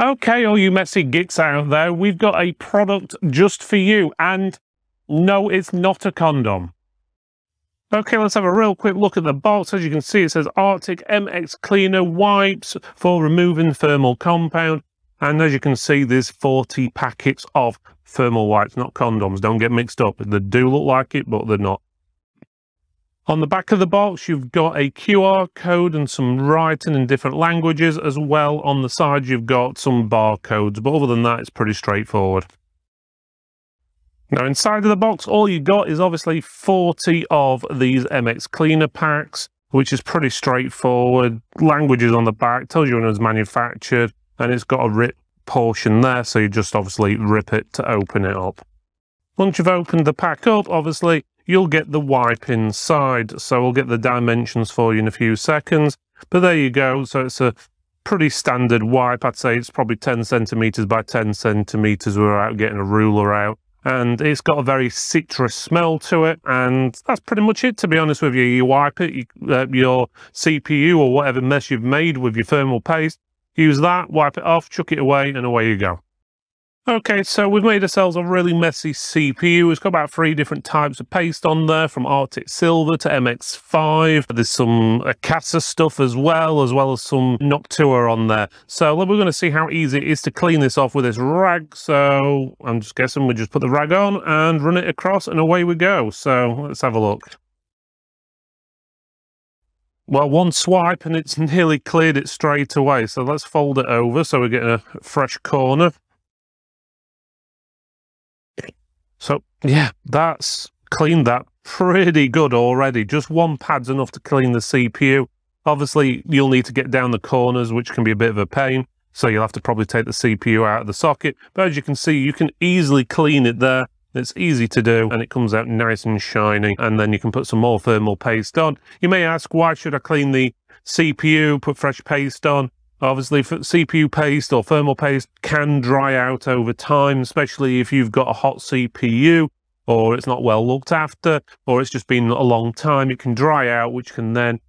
Okay, all you messy geeks out there, we've got a product just for you, and no, it's not a condom. Okay, let's have a real quick look at the box. As you can see, it says Arctic MX Cleaner Wipes for removing thermal compound. And as you can see, there's 40 packets of thermal wipes, not condoms. Don't get mixed up. They do look like it, but they're not. On the back of the box, you've got a QR code and some writing in different languages. As well, on the side, you've got some barcodes. But other than that, it's pretty straightforward. Now, inside of the box, all you got is obviously 40 of these MX Cleaner packs, which is pretty straightforward. Languages on the back, tells you when it was manufactured, and it's got a rip portion there, so you just obviously rip it to open it up. Once you've opened the pack up, obviously, you'll get the wipe inside, so we'll get the dimensions for you in a few seconds. But there you go, so it's a pretty standard wipe. I'd say it's probably 10 centimeters by 10 centimeters without getting a ruler out. And it's got a very citrus smell to it, and that's pretty much it, to be honest with you. You wipe it, your CPU or whatever mess you've made with your thermal paste, use that, wipe it off, chuck it away, and away you go. Okay, so we've made ourselves a really messy CPU. It's got about 3 different types of paste on there, from Arctic Silver to MX5. There's some Akasa stuff as well as some Noctua on there. So we're going to see how easy it is to clean this off with this rag. So I'm just guessing we just put the rag on and run it across and away we go. So let's have a look. Well, one swipe and it's nearly cleared it straight away. So let's fold it over so we're getting a fresh corner. So yeah, that's cleaned that pretty good already. Just one pad's enough to clean the CPU. Obviously, you'll need to get down the corners, which can be a bit of a pain. So you'll have to probably take the CPU out of the socket. But as you can see, you can easily clean it there. It's easy to do, and it comes out nice and shiny. And then you can put some more thermal paste on. You may ask, why should I clean the CPU, put fresh paste on? Obviously, CPU paste or thermal paste can dry out over time, especially if you've got a hot CPU or it's not well looked after or it's just been a long time. It can dry out, which can then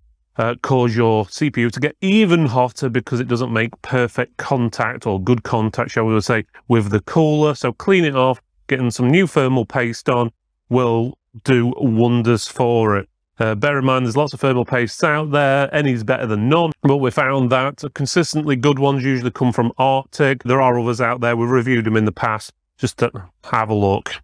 cause your CPU to get even hotter because it doesn't make perfect contact or good contact, shall we say, with the cooler. So clean it off, getting some new thermal paste on will do wonders for it. Bear in mind, there's lots of thermal pastes out there. Any's better than none, but we found that consistently good ones usually come from Arctic. There are others out there. We've reviewed them in the past. Just have a look.